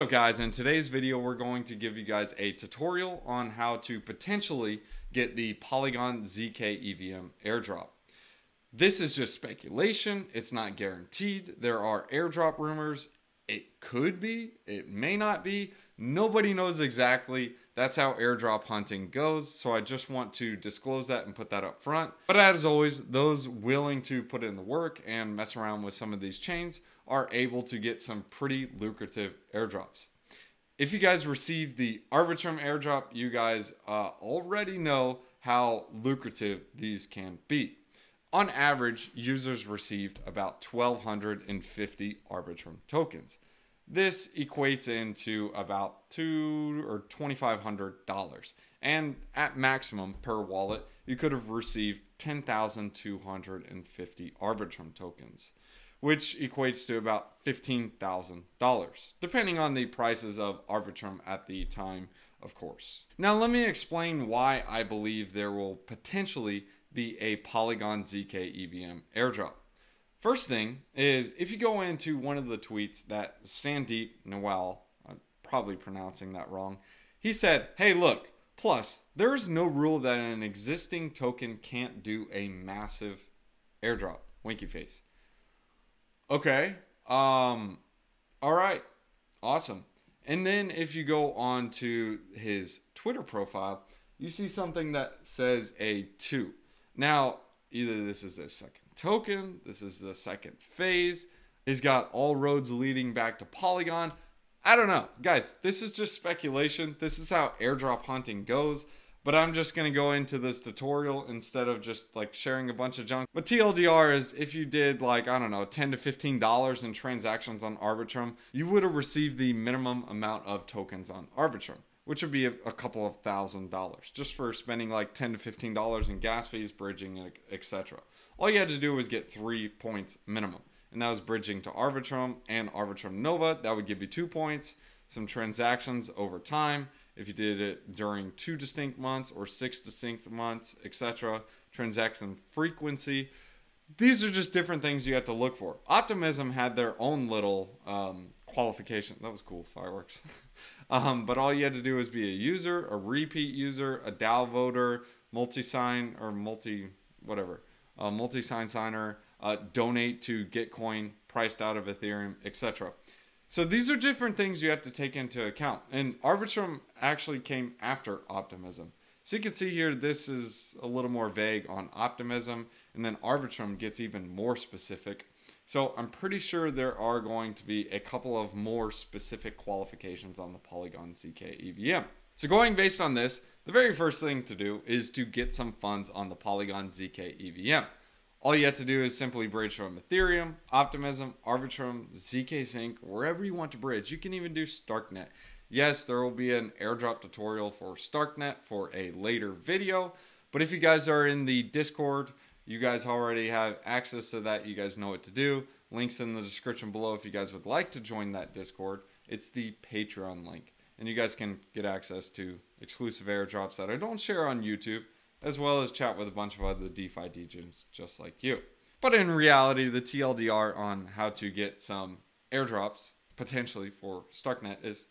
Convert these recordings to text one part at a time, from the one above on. So guys, in today's video, we're going to give you guys a tutorial on how to potentially get the Polygon ZK EVM airdrop. This is just speculation. It's not guaranteed. There are airdrop rumors. It could be, it may not be. Nobody knows exactly. That's how airdrop hunting goes. So I just want to disclose that and put that up front. But as always, those willing to put in the work and mess around with some of these chains are able to get some pretty lucrative airdrops. If you guys received the Arbitrum airdrop, you guys already know how lucrative these can be. On average, users received about 1,250 Arbitrum tokens. This equates into about $2,500. And at maximum per wallet, you could have received 10,250 Arbitrum tokens, which equates to about $15,000, depending on the prices of Arbitrum at the time, of course. Now, let me explain why I believe there will potentially be a Polygon ZK EVM airdrop. First thing is, if you go into one of the tweets that Sandeep Nailwal, I'm probably pronouncing that wrong, he said, hey, look, plus there is no rule that an existing token can't do a massive airdrop. Winky face. Okay. All right. Awesome. And then if you go on to his Twitter profile, you see something that says a 2. Now, either this is the second token, this is the second phase. He's got all roads leading back to Polygon. I don't know. Guys, this is just speculation. This is how airdrop hunting goes. But I'm just going to go into this tutorial instead of just like sharing a bunch of junk. But TLDR is, if you did like, I don't know, $10 to $15 in transactions on Arbitrum, you would have received the minimum amount of tokens on Arbitrum, which would be a couple of $1,000 just for spending like $10 to $15 in gas fees, bridging, etc. All you had to do was get 3 points minimum. And that was bridging to Arbitrum and Arbitrum Nova. That would give you 2 points, some transactions over time. If you did it during 2 distinct months or 6 distinct months, etc. Transaction frequency. These are just different things you have to look for. Optimism had their own little qualification. That was cool, fireworks. But all you had to do was be a user, a repeat user, a DAO voter, multi-sign or multi-whatever, multi-sign signer, donate to Gitcoin, priced out of Ethereum, etc. So these are different things you have to take into account. And Arbitrum actually came after Optimism. So you can see here, this is a little more vague on Optimism. And then Arbitrum gets even more specific. So I'm pretty sure there are going to be a couple of more specific qualifications on the Polygon ZK EVM. So going based on this, the very first thing to do is to get some funds on the Polygon ZK EVM. All you have to do is simply bridge from Ethereum, Optimism, Arbitrum, ZK Sync, wherever you want to bridge. You can even do StarkNet. Yes, there will be an airdrop tutorial for StarkNet for a later video. But if you guys are in the Discord, you guys already have access to that. You guys know what to do. Links in the description below if you guys would like to join that Discord. It's the Patreon link. And you guys can get access to exclusive airdrops that I don't share on YouTube, as well as chat with a bunch of other DeFi degens just like you. But in reality, the TLDR on how to get some airdrops, potentially for StarkNet, is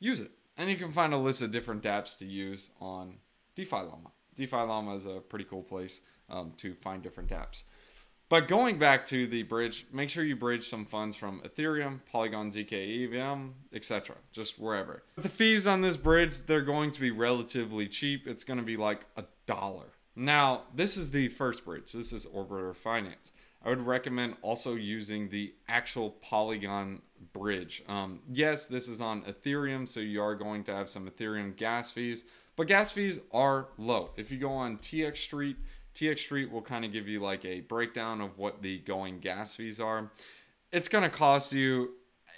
use it. And you can find a list of different dApps to use on DeFi Llama. DeFi Llama is a pretty cool place to find different dApps. But going back to the bridge, make sure you bridge some funds from Ethereum, Polygon ZK EVM, etc. Just wherever. But the fees on this bridge, they're going to be relatively cheap. It's going to be like $1. Now, this is the first bridge. This is Orbiter Finance. I would recommend also using the actual Polygon bridge. Yes, this is on Ethereum, so you are going to have some Ethereum gas fees, but gas fees are low. If you go on TX Street will kind of give you like a breakdown of what the going gas fees are. It's going to cost you,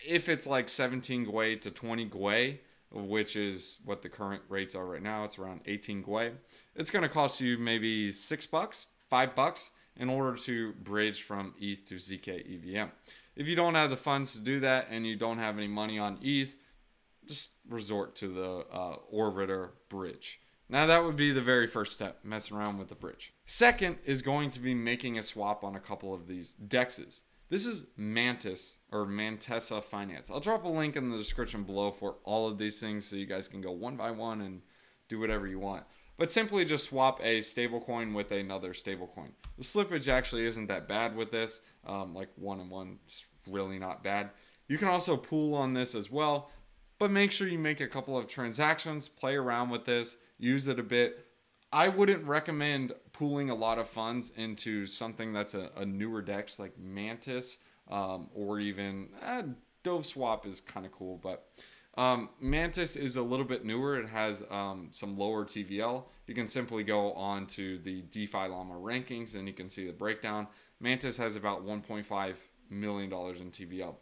if it's like 17 Gwei to 20 Gwei, which is what the current rates are right now, it's around 18 Gwei. It's going to cost you maybe $6, $5 in order to bridge from ETH to ZK EVM. If you don't have the funds to do that and you don't have any money on ETH, just resort to the Orbiter bridge. Now that would be the very first step, messing around with the bridge. Second is going to be making a swap on a couple of these DEXs. This is Mantessa or Mantessa Finance. I'll drop a link in the description below for all of these things so you guys can go one by one and do whatever you want. But simply just swap a stablecoin with another stablecoin. The slippage actually isn't that bad with this. Like 1 and 1 is really not bad. You can also pool on this as well, but make sure you make a couple of transactions, play around with this, use it a bit. I wouldn't recommend pooling a lot of funds into something that's a newer DEX like Mantessa or even Dove Swap is kind of cool, but Mantessa is a little bit newer. It has some lower TVL. You can simply go on to the DeFi Llama rankings and you can see the breakdown. Mantessa has about $1.5 million in TVL.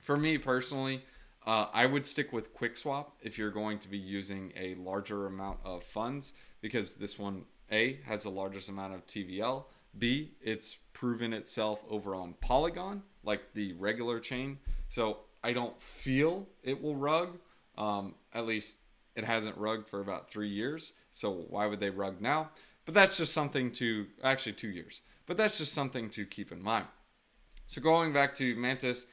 For me personally, I would stick with QuickSwap if you're going to be using a larger amount of funds, because this one, A, has the largest amount of TVL. B, it's proven itself over on Polygon, like the regular chain. So I don't feel it will rug. At least it hasn't rugged for about 3 years. So why would they rug now? But that's just something to, actually 2 years, but that's just something to keep in mind. So going back to Mantessa,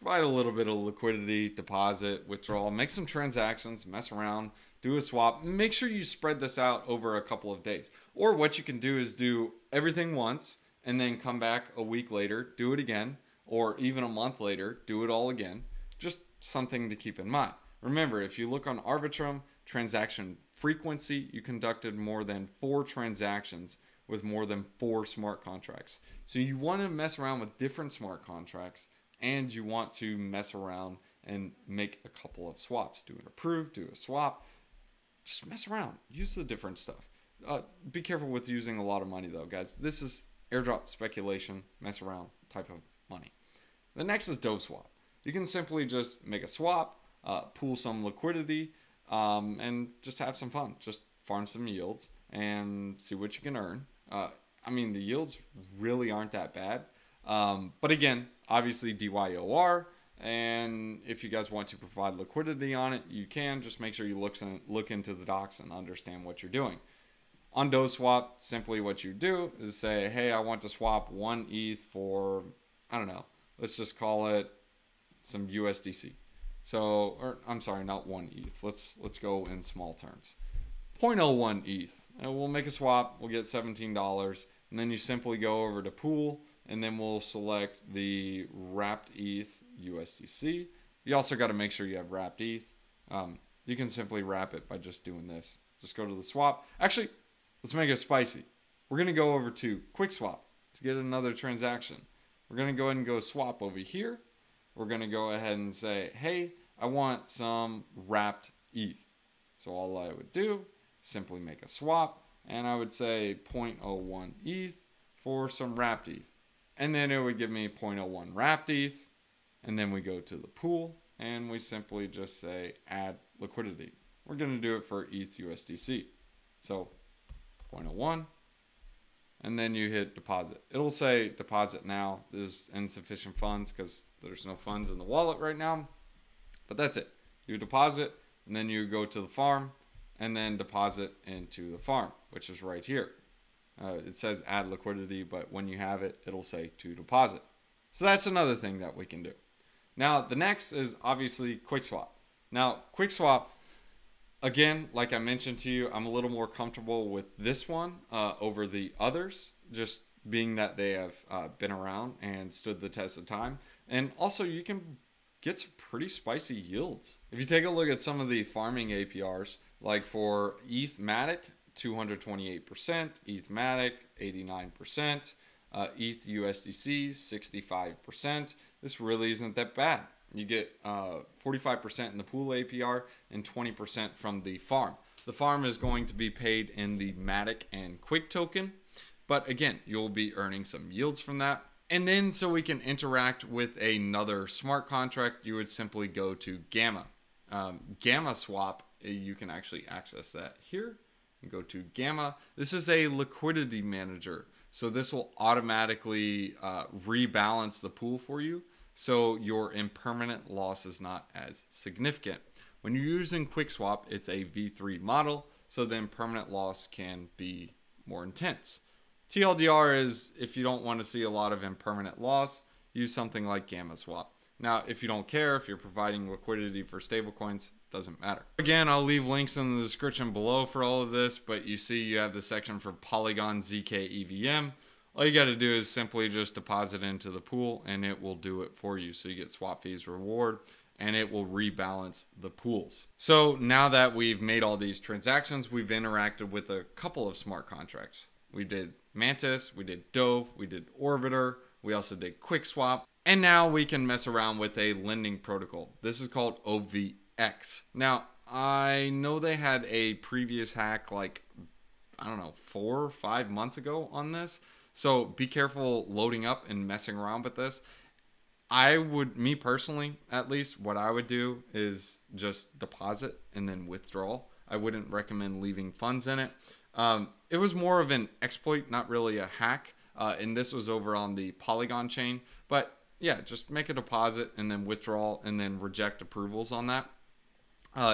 provide a little bit of liquidity, deposit, withdrawal, make some transactions, mess around, do a swap. Make sure you spread this out over a couple of days. Or what you can do is do everything once and then come back a week later, do it again, or even a month later, do it all again. Just something to keep in mind. Remember, if you look on Arbitrum, transaction frequency, you conducted more than 4 transactions with more than 4 smart contracts. So you want to mess around with different smart contracts, and you want to mess around and make a couple of swaps. Do an approve, do a swap. Just mess around, use the different stuff. Be careful with using a lot of money though, guys. This is airdrop speculation, mess around type of money. The next is Dove Swap. You can simply just make a swap, pool some liquidity, and just have some fun. Just farm some yields and see what you can earn. I mean, the yields really aren't that bad. But again, obviously DYOR, and if you guys want to provide liquidity on it, you can. Just make sure you look into the docs and understand what you're doing. On Dove Swap, simply what you do is say, hey, I want to swap 1 ETH for, I don't know, let's just call it some USDC. So, or I'm sorry, not 1 ETH. Let's go in small terms. 0.01 ETH. And we'll make a swap. We'll get $17. And then you simply go over to pool, and then we'll select the wrapped ETH USDC. You also got to make sure you have wrapped ETH. You can simply wrap it by just doing this. Just go to the swap. Actually, let's make it spicy. We're going to go over to QuickSwap to get another transaction. We're going to go ahead and go swap over here. We're going to go ahead and say, hey, I want some wrapped ETH. So all I would do, simply make a swap, and I would say 0.01 ETH for some wrapped ETH. And then it would give me 0.01 wrapped ETH. And then we go to the pool and we simply just say add liquidity. We're going to do it for ETH USDC. So 0.01. And then you hit deposit. It'll say deposit now. There's insufficient funds because there's no funds in the wallet right now. But that's it. You deposit and then you go to the farm and then deposit into the farm, which is right here. It says add liquidity, but when you have it, it'll say to deposit. So that's another thing that we can do. Now, the next is obviously QuickSwap. Now, QuickSwap, again, like I mentioned to you, I'm a little more comfortable with this one over the others, just being that they have been around and stood the test of time. And also, you can get some pretty spicy yields. If you take a look at some of the farming APRs, like for ETHmatic, 228%, ETHmatic 89%, ETH USDC 65%. This really isn't that bad. You get 45% in the pool APR and 20% from the farm. The farm is going to be paid in the Matic and Quick token, but again, you'll be earning some yields from that. And then so we can interact with another smart contract, you would simply go to Gamma. Gamma Swap, you can actually access that here. Go to Gamma. This is a liquidity manager. So this will automatically rebalance the pool for you. So your impermanent loss is not as significant. When you're using QuickSwap, it's a V3 model. So the impermanent loss can be more intense. TLDR is if you don't want to see a lot of impermanent loss, use something like Gamma Swap. Now, if you don't care, if you're providing liquidity for stablecoins, doesn't matter. Again, I'll leave links in the description below for all of this, but you see you have the section for Polygon ZK EVM. All you got to do is simply just deposit into the pool and it will do it for you. So you get swap fees reward and it will rebalance the pools. So now that we've made all these transactions, we've interacted with a couple of smart contracts. We did Mantessa, we did Dove, we did Orbiter, we also did QuickSwap. And now we can mess around with a lending protocol. This is called OVX. Now, I know they had a previous hack like, I don't know, 4 or 5 months ago on this. So be careful loading up and messing around with this. I would, me personally, at least, what I would do is just deposit and then withdraw. I wouldn't recommend leaving funds in it. It was more of an exploit, not really a hack. And this was over on the Polygon chain. But yeah, just make a deposit and then withdraw and then reject approvals on that.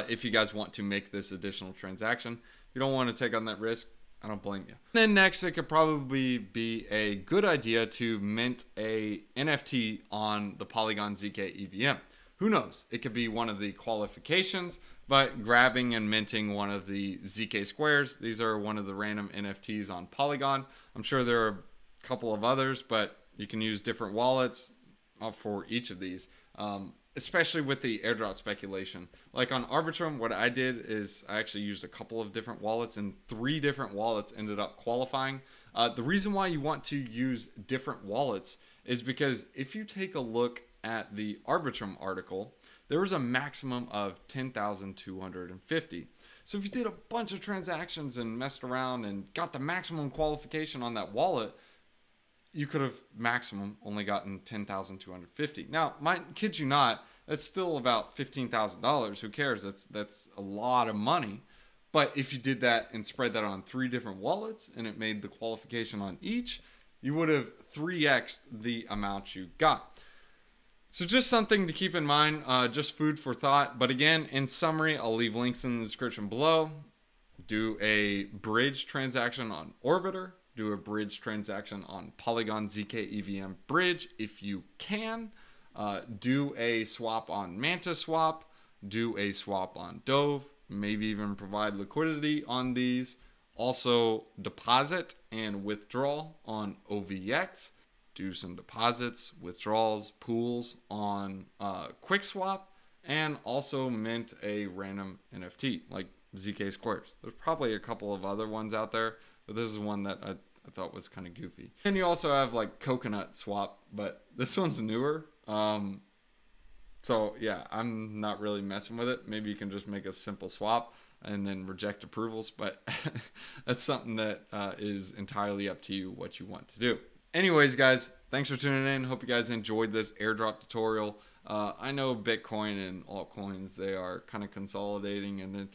If you guys want to make this additional transaction, you don't want to take on that risk. I don't blame you. And then next, it could probably be a good idea to mint a NFT on the Polygon ZK EVM. Who knows? It could be one of the qualifications, but grabbing and minting one of the ZK Squares. These are one of the random NFTs on Polygon. I'm sure there are a couple of others, but you can use different wallets for each of these. Especially with the airdrop speculation. Like on Arbitrum, what I did is I actually used a couple of different wallets and 3 different wallets ended up qualifying. The reason why you want to use different wallets is because if you take a look at the Arbitrum article, there was a maximum of 10,250. So if you did a bunch of transactions and messed around and got the maximum qualification on that wallet, you could have maximum only gotten 10,250. Now, kid you not, that's still about $15,000. Who cares? That's a lot of money. But if you did that and spread that on 3 different wallets and it made the qualification on each, you would have 3x'd the amount you got. So just something to keep in mind, just food for thought. But again, in summary, I'll leave links in the description below. Do a bridge transaction on Orbiter. Do a bridge transaction on Polygon ZK EVM bridge if you can. Do a swap on Mantessa Swap. Do a swap on Dove. Maybe even provide liquidity on these. Also deposit and withdraw on OVX. Do some deposits, withdrawals, pools on QuickSwap. And also mint a random NFT like ZK Squares. There's probably a couple of other ones out there, but this is one that I thought was kind of goofy. And you also have like Coconut Swap, but this one's newer. So yeah, I'm not really messing with it. Maybe you can just make a simple swap and then reject approvals, but that's something that is entirely up to you what you want to do. Anyways, guys, thanks for tuning in. Hope you guys enjoyed this airdrop tutorial. I know Bitcoin and altcoins, they are kind of consolidating and then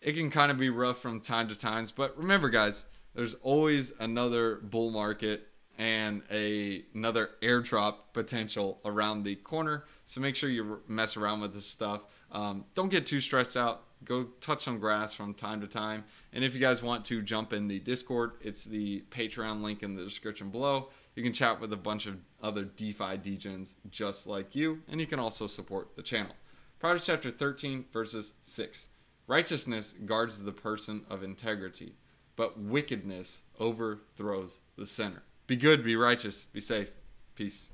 it can kind of be rough from time to time, but remember guys, there's always another bull market and another airdrop potential around the corner. So make sure you mess around with this stuff. Don't get too stressed out. Go touch some grass from time to time. And if you guys want to jump in the Discord, it's the Patreon link in the description below. You can chat with a bunch of other DeFi degens just like you. And you can also support the channel. Proverbs chapter 13, verses 6. Righteousness guards the person of integrity, but wickedness overthrows the sinner. Be good, be righteous, be safe. Peace.